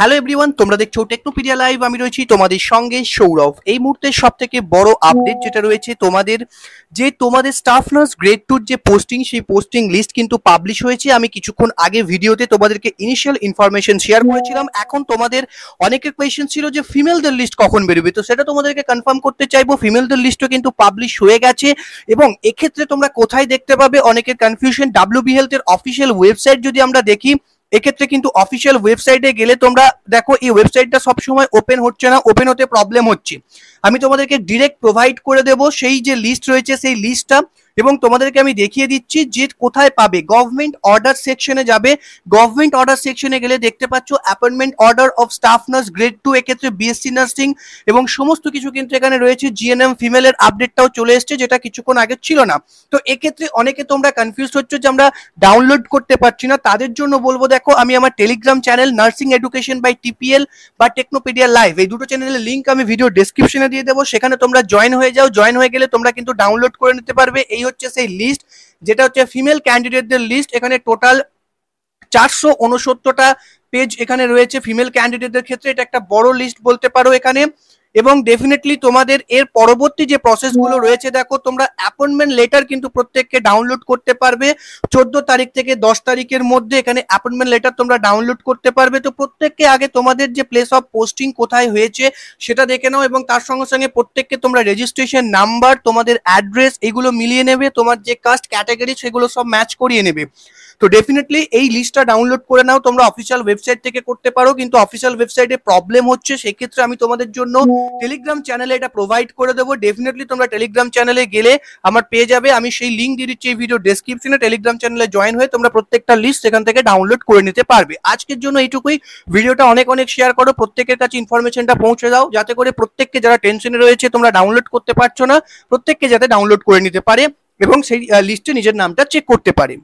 Hello everyone তোমরা দেখছো Technopedia live আমি রয়েছি তোমাদের সঙ্গে সৌরভ। এই মুহূর্তে সবথেকে বড় আপডেট যেটা রয়েছে তোমাদের স্টাফ নার্স গ্রেড 2 যে পোস্টিং সেই পোস্টিং লিস্ট কিন্তু পাবলিশ হয়েছে। আমি কিছুক্ষণ আগে ভিডিওতে তোমাদেরকে ইনিশিয়াল ইনফরমেশন শেয়ার করেছিলাম। এখন তোমাদের অনেকের কোয়েশ্চন ছিল যে ফিমেলদের লিস্ট কখন বেরোবে, তো সেটা তোমাদেরকে কনফার্ম করতে চাইবো। ফিমেলদের লিস্টও কিন্তু পাবলিশ হয়ে গেছে এবং এক্ষেত্রে তোমরা কোথায় দেখতে পাবে অনেকের কনফিউশন। ডাব্লিউবি হেলথের অফিশিয়াল ওয়েবসাইট যদি আমরা দেখি এক্ষেত্রে কিন্তু অফিসিয়াল ওয়েবসাইটে গেলে তোমরা দেখো এই ওয়েবসাইটটা সবসময় ওপেন হচ্ছে না, ওপেন হতে প্রবলেম হচ্ছে। আমি তোমাদেরকে ডিরেক্ট প্রোভাইড করে দেবো সেই যে লিস্ট রয়েছে সেই লিস্টটা, এবং তোমাদেরকে আমি দেখিয়ে দিচ্ছি যে কোথায় পাবে। গভর্নমেন্ট অর্ডার সেকশনে যাবে, গভর্নমেন্ট অর্ডার সেকশনে গেলে দেখতে পাচ্ছ appointment order of staff nurse grade 2, এক্ষেত্রে বিএসসি নার্সিং এবং সমস্ত কিছু কিন্তু এখানে রয়েছে। জিএনএম ফিমেলের আপডেটটাও চলে এসছে যেটা কিছুক্ষণ আগে ছিল না। তো এক্ষেত্রে অনেকে তোমরা কনফিউজ হচ্ছ যে আমরা ডাউনলোড করতে পারছি না, তাদের জন্য বলবো দেখো আমি আমার Telegram channel nursing education by TPL বা টেকনোপিডিয়া লাইভ এই দুটো চ্যানেলের লিঙ্ক আমি ভিডিও ডেসক্রিপশনে দিয়ে দেবো, সেখানে তোমরা জয়েন হয়ে যাও। জয়েন হয়ে গেলে তোমরা কিন্তু ডাউনলোড করে নিতে পারবে। এই হচ্ছে সেই লিস্ট যেটা হচ্ছে ফিমেল ক্যান্ডিডেটদের লিস্ট। এখানে টোটাল 469টা পেজ এখানে রয়েছে ফিমেল ক্যান্ডিডেটদের ক্ষেত্রে, এটা একটা বড় লিস্ট বলতে পারো এখানে। এবং ডেফিনেটলি তোমাদের এর পরবর্তী যে প্রসেসগুলো রয়েছে দেখো তোমরা অ্যাপয়েন্টমেন্ট লেটার কিন্তু প্রত্যেককে ডাউনলোড করতে পারবে 14 তারিখ থেকে 10 তারিখের মধ্যে। এখানে অ্যাপয়েন্টমেন্ট লেটার তোমরা ডাউনলোড করতে পারবে। তো প্রত্যেককে আগে তোমাদের যে প্লেস অফ পোস্টিং কোথায় হয়েছে সেটা দেখে নাও এবং তার সঙ্গে সঙ্গে প্রত্যেককে তোমরা রেজিস্ট্রেশন নাম্বার, তোমাদের অ্যাড্রেস এগুলো মিলিয়ে নেবে, তোমার যে কাস্ট ক্যাটাগরি সেগুলো সব ম্যাচ করিয়ে নেবে। তো ডেফিনেটলি এই লিস্টটা ডাউনলোড করে নাও, তোমরা অফিসিয়াল ওয়েবসাইট থেকে করতে পারো, কিন্তু অফিসিয়াল ওয়েবসাইটে প্রবলেম হচ্ছে। সেক্ষেত্রে আমি তোমাদের জন্য টেলিগ্রাম চ্যানেলে এটা প্রোভাইড করে দেবো। ডেফিনেটলি তোমরা টেলিগ্রাম চ্যানেলে গেলে আমার পেয়ে যাবে, আমি সেই লিঙ্ক দিয়ে দিচ্ছি এই ভিডিও ডেসক্রিপশনে। টেলিগ্রাম চ্যানেলে জয়েন হয়ে তোমরা প্রত্যেকটা লিস্ট সেখান থেকে ডাউনলোড করে নিতে পারবে। আজকের জন্য এইটুকুই, ভিডিওটা অনেক শেয়ার করো, প্রত্যেকের কাছে ইনফরমেশনটা পৌঁছে দাও যাতে করে প্রত্যেককে যারা টেনশনে রয়েছে তোমরা ডাউনলোড করতে পারছো না প্রত্যেককে যাতে ডাউনলোড করে নিতে পারে এবং সেই লিস্টে নিজের নামটা চেক করতে পারে।